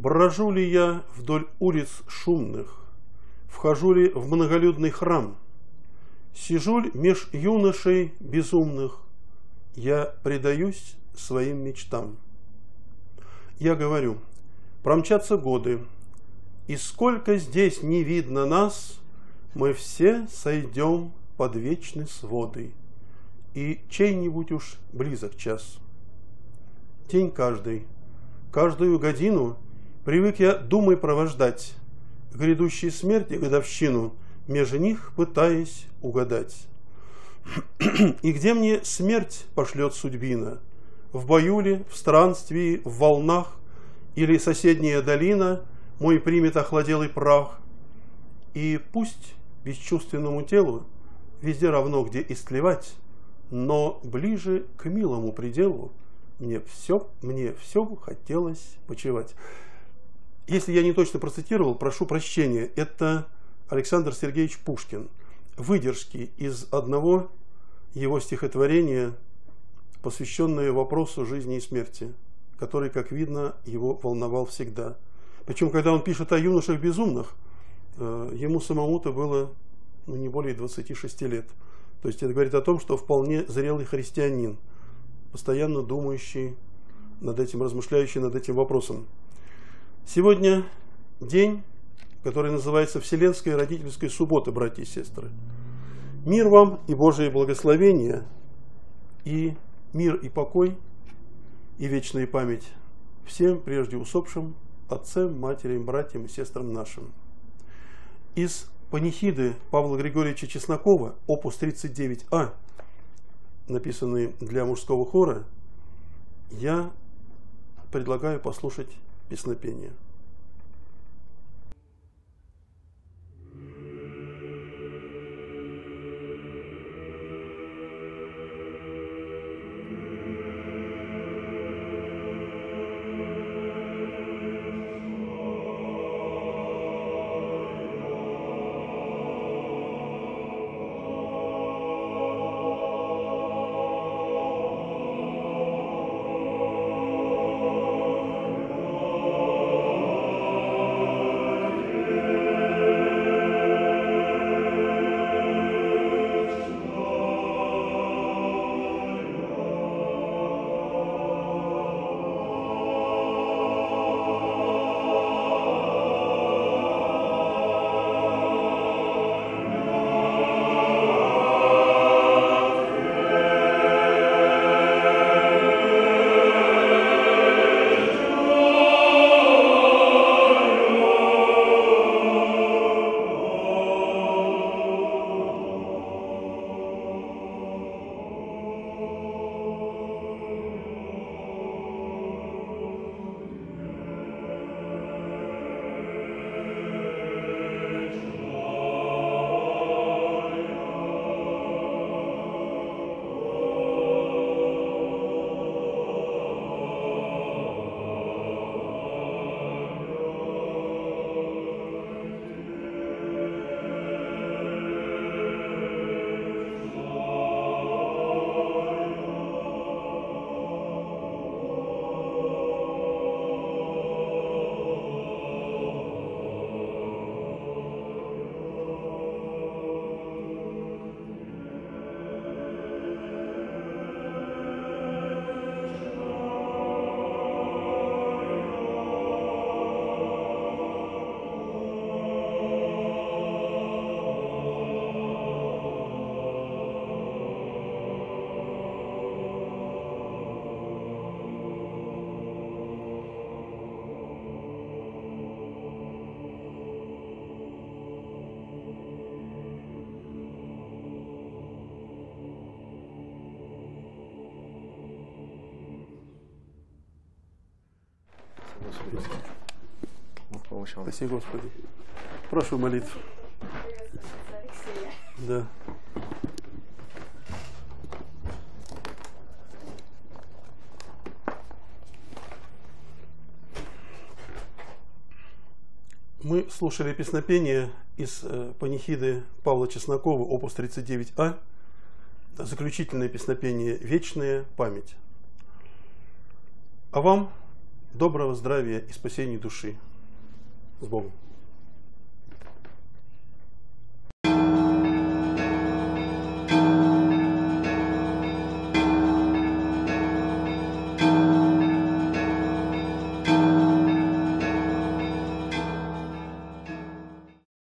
Брожу ли я вдоль улиц шумных, вхожу ли в многолюдный храм, сижу ли меж юношей безумных, я предаюсь своим мечтам. Я говорю, промчатся годы, и сколько здесь не видно нас, мы все сойдем под вечной сводой, и чей-нибудь уж близок час. День каждый, каждую годину привык я думой провождать, грядущей смерти годовщину между них пытаясь угадать. И где мне смерть пошлет судьбина? В бою ли, в странствии, в волнах, или соседняя долина мой примет охладелый прах? И пусть бесчувственному телу везде равно где истлевать, но ближе к милому пределу мне все хотелось почивать. Если я не точно процитировал, прошу прощения, это Александр Сергеевич Пушкин. Выдержки из одного его стихотворения, посвященное вопросу жизни и смерти, который, как видно, его волновал всегда. Причем, когда он пишет о юношах безумных, ему самому-то было не более 26 лет. То есть это говорит о том, что вполне зрелый христианин, постоянно думающий над этим, размышляющий над этим вопросом. Сегодня день, который называется Вселенская родительская суббота, братья и сестры. Мир вам и Божие благословение, и мир и покой, и вечная память всем прежде усопшим, отцам, матерям, братьям и сестрам нашим. Из панихиды Павла Григорьевича Чеснокова, опус 39а, написанной для мужского хора, я предлагаю послушать песнопение. Спасибо, Господи. Прошу молитв. Да. Мы слушали песнопение из панихиды Павла Чеснокова, опус 39а, заключительное песнопение «Вечная память». А вам Доброго здравия и спасения души. С Богом.